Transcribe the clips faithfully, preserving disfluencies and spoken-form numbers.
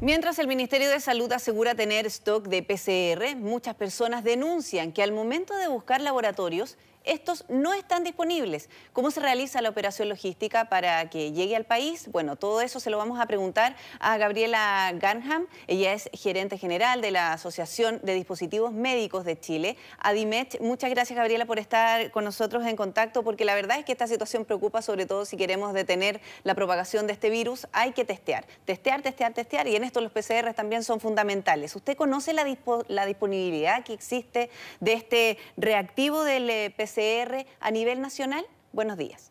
Mientras el Ministerio de Salud asegura tener stock de P C R, muchas personas denuncian que al momento de buscar laboratorios, estos no están disponibles. ¿Cómo se realiza la operación logística para que llegue al país? Bueno, todo eso se lo vamos a preguntar a Gabriela Garnham. Ella es gerente general de la Asociación de Dispositivos Médicos de Chile, ADIMECH. Muchas gracias, Gabriela, por estar con nosotros en contacto, porque la verdad es que esta situación preocupa, sobre todo si queremos detener la propagación de este virus. Hay que testear, testear, testear, testear, y en esto los P C R también son fundamentales. ¿Usted conoce la, dispo- la disponibilidad que existe de este reactivo del eh, P C R a nivel nacional? Buenos días.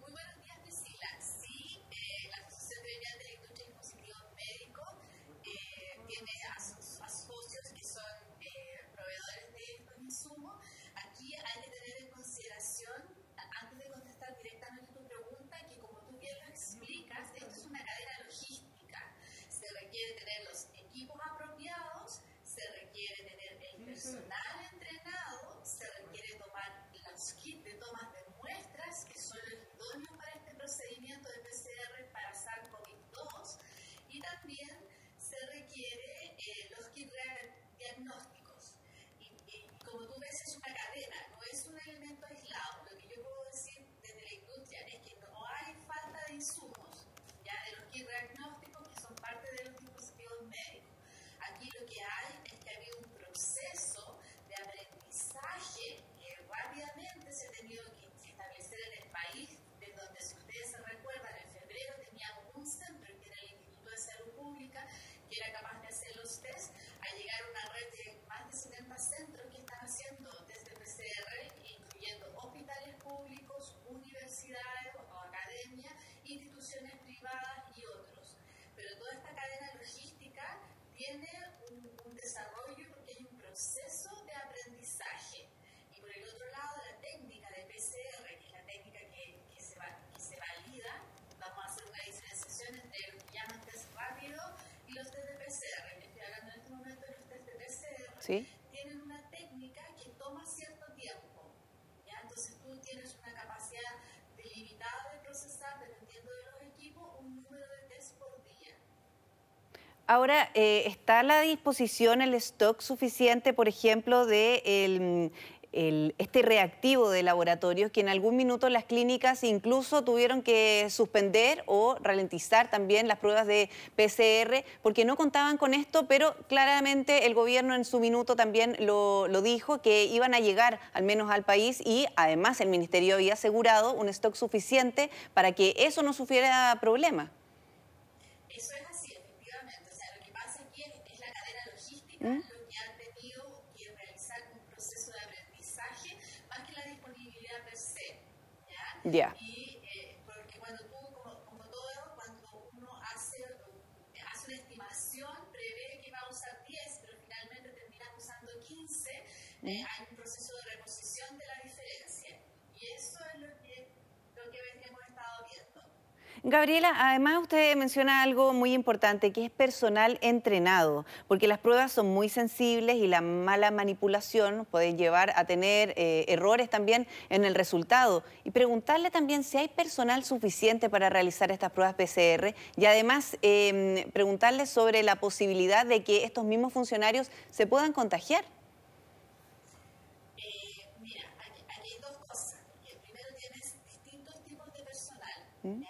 Muy buenos días, Priscila. Sí, eh, la Asociación Gremial de la Industria de Dispositivos Médicos eh, tiene a sus a socios que son eh, proveedores de estos insumos. Aquí hay que tener en consideración, antes de contestar directamente tu pregunta, que como tú bien lo explicas, esto es una cadena logística. Se requiere tener los equipos apropiados, se requiere tener el personal entrenado, se requiere tomar los kits de tomas de muestras que son los idóneos para este procedimiento de P C R para SARS CoV dos, y también se requiere eh, los kits diagnósticos. Y, y como tú ves, es una cadena, no es un elemento aislado. Lo que yo puedo decir desde la industria es que no hay falta de insumos, ya, de los kits diagnósticos que son parte de los dispositivos médicos. Aquí lo que hay es que ha habido un proceso de aprendizaje que rápidamente se ha tenido que establecer en el país, de donde, si ustedes se recuerdan, en febrero teníamos un centro que era el Instituto de Salud Pública, que era capaz de hacer los test, a llegar a una red de más de setenta centros que están haciendo test de P C R, incluyendo hospitales públicos, universidades o academias, instituciones privadas y otros. Pero toda esta cadena logística tiene un, un desarrollo porque hay un proceso de aprendizaje. Y por el otro lado, la técnica de P C R, que es la técnica que, que, se, va, que se valida, vamos a hacer una diferenciación entre los que llaman test rápido y los test de P C R. Yo estoy hablando en este momento de los test de P C R. ¿Sí? Tienen una técnica que toma cierto tiempo, ¿ya? Entonces tú tienes una capacidad delimitada de procesar, dependiendo de los equipos, un número de test por día. Ahora, eh, ¿está a la disposición el stock suficiente, por ejemplo, de el, el, este reactivo de laboratorios que en algún minuto las clínicas incluso tuvieron que suspender o ralentizar también las pruebas de P C R porque no contaban con esto, pero claramente el gobierno en su minuto también lo, lo dijo, que iban a llegar al menos al país, y además el ministerio había asegurado un stock suficiente para que eso no sufriera problema? Eso es así. Lo que han tenido que realizar un proceso de aprendizaje más que la disponibilidad per se, ¿ya? Yeah. Y eh, porque cuando tú, como, como todo, cuando uno hace, hace una estimación, prevé que va a usar diez, pero finalmente terminas usando quince, mm. eh, hay un proceso de reposición de la diferencia. Y eso es lo que, lo que hemos estado viendo. Gabriela, además usted menciona algo muy importante, que es personal entrenado, porque las pruebas son muy sensibles y la mala manipulación puede llevar a tener eh, errores también en el resultado. Y preguntarle también si hay personal suficiente para realizar estas pruebas P C R, y además eh, preguntarle sobre la posibilidad de que estos mismos funcionarios se puedan contagiar. Eh, mira, aquí, aquí hay dos cosas. El primero, tienes distintos tipos de personal, ¿Mm? ¿ya?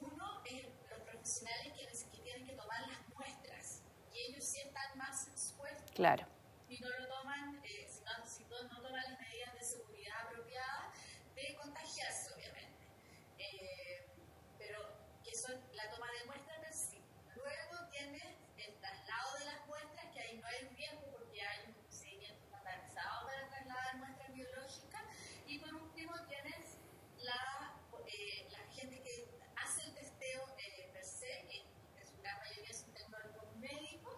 Uno es los profesionales que, les, que tienen que tomar las muestras, y ellos sí están más expuestos. Claro. Y no lo toman, eh, si, no, si no, no toman las medidas de seguridad apropiadas, de contagiarse, obviamente. Eh, pero eso es la toma de muestras, sí. Luego tienes el traslado de las muestras, que ahí no hay riesgo porque hay un procedimiento estandarizado para trasladar muestras biológicas. Y por último tienes la, eh, la gente que hace el testeo eh, per se, que en su gran mayoría son tecnólogos médicos.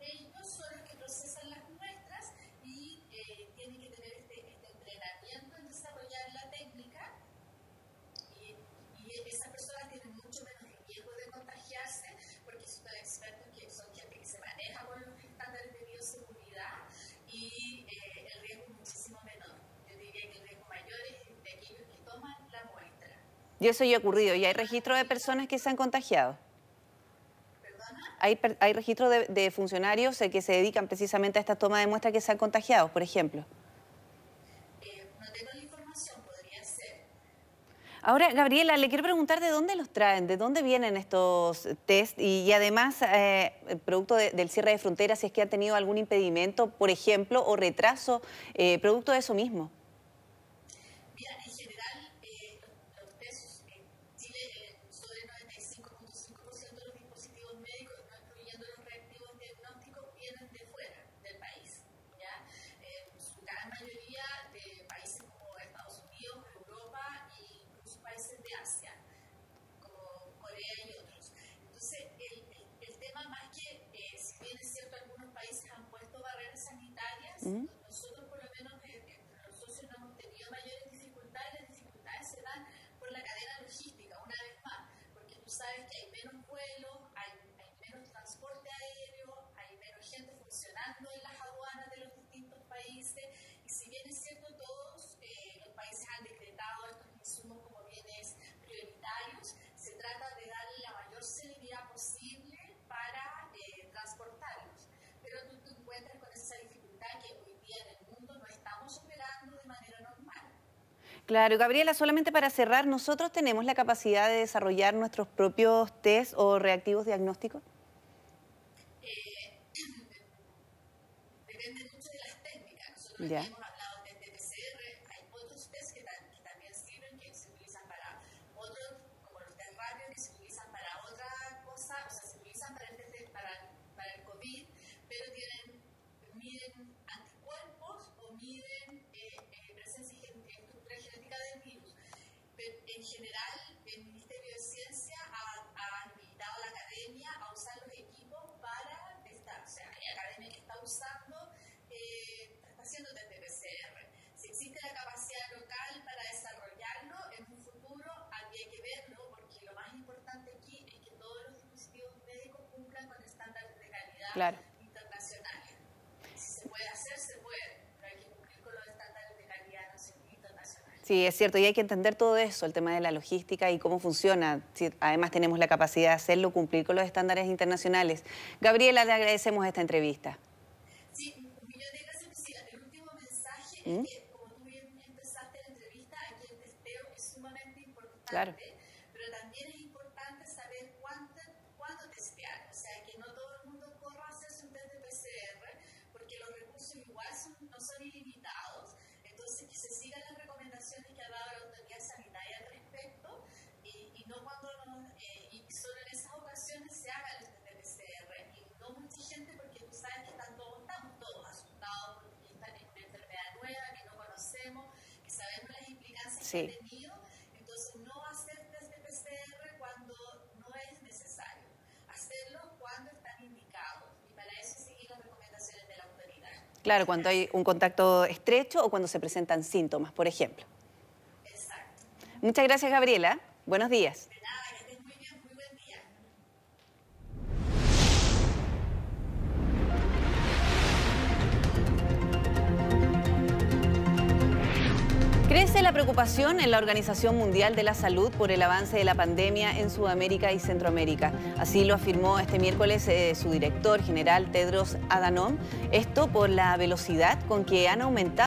Ellos son los que procesan las muestras y eh, tienen que tener este, este entrenamiento en desarrollar la técnica, y, y esas personas tienen mucho menos riesgo de contagiarse porque son expertos, que son gente que se maneja con los estándares de bioseguridad, y eh, el riesgo es muchísimo menor. Yo diría que el riesgo mayor es de aquellos que toman la muestra. Y eso ya ha ocurrido, y hay registro de personas que se han contagiado. Hay, hay registros de, de funcionarios que se dedican precisamente a esta toma de muestras que se han contagiado, por ejemplo. Eh, no tengo la información, podría ser. Ahora, Gabriela, le quiero preguntar de dónde los traen, de dónde vienen estos test y, y además, eh, producto de, del cierre de fronteras, si es que han tenido algún impedimento, por ejemplo, o retraso, eh, producto de eso mismo. Nosotros por lo menos entre los socios no hemos tenido mayores dificultades, las dificultades se dan por la cadena logística, una vez más, porque tú sabes que hay menos vuelos, hay, hay menos transporte aéreo, hay menos gente funcionando en las aduanas de los distintos países, y si bien es cierto todos eh, los países han decretado estos insumos como bienes prioritarios, se trata de darle la mayor celeridad posible para eh, transportarlos, pero tú te encuentras con esa dificultad que hoy día en el mundo no estamos operando de manera normal. Claro, Gabriela, solamente para cerrar, ¿nosotros tenemos la capacidad de desarrollar nuestros propios test o reactivos diagnósticos? Eh, depende mucho de las técnicas. Nosotros ya hemos hablado de P C R, hay otros test que, que también sirven, que se utilizan para otros, como los test rápidos, que se utilizan para otra cosa, o sea, se utilizan para el, para, para el COVID, pero tienen... miden anticuerpos o miden eh, eh, presencia estructural genética del virus. Pero en general, el Ministerio de Ciencia ha, ha invitado a la academia a usar los equipos para estar. O sea, la academia que está usando, eh, está haciendo desde P C R. Si existe la capacidad local para desarrollarlo en un futuro, habría que verlo, porque lo más importante aquí es que todos los dispositivos médicos cumplan con estándares de calidad. Claro. Sí, es cierto, y hay que entender todo eso, el tema de la logística y cómo funciona. Además tenemos la capacidad de hacerlo, cumplir con los estándares internacionales. Gabriela, le agradecemos esta entrevista. Sí, un millón de gracias, Lucila. El último mensaje ¿Mm? es que, como tú bien empezaste la entrevista, aquí el testeo es sumamente importante, claro, pero también es importante saber cuánto, cuándo testear. O sea, que no todo el mundo corra a hacerse un test de P C R, porque los recursos igual son, no son ilimitados. Entonces, que se sigan las recomendaciones que ha dado la autoridad sanitaria al respecto y, y no cuando no, eh, y solo en esas ocasiones se haga el P C R y no mucha gente, porque tú sabes que están todos, estamos todos asustados porque están en una enfermedad nueva que no conocemos, que sabemos las implicancias sí. que ha tenido, entonces no hacer test de P C R cuando no es necesario, hacerlo cuando están indicados y para eso seguir las recomendaciones de la autoridad. Claro, cuando hay un contacto estrecho o cuando se presentan síntomas, por ejemplo. Exacto. Muchas gracias, Gabriela. Buenos días. De nada, que estés muy bien, muy buen día. Crece la preocupación en la Organización Mundial de la Salud por el avance de la pandemia en Sudamérica y Centroamérica. Así lo afirmó este miércoles eh, su director general Tedros Adhanom, esto por la velocidad con que han aumentado